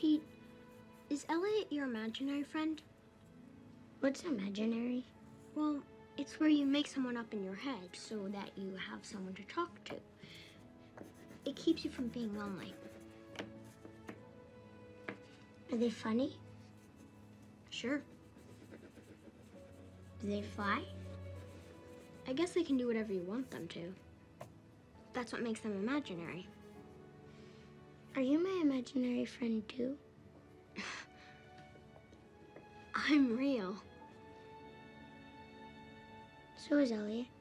Pete, is Elliot your imaginary friend? What's imaginary? Well, it's where you make someone up in your head so that you have someone to talk to. It keeps you from being lonely. Are they funny? Sure. Do they fly? I guess they can do whatever you want them to. That's what makes them imaginary. Are you my imaginary friend too? I'm real. So is Elliot.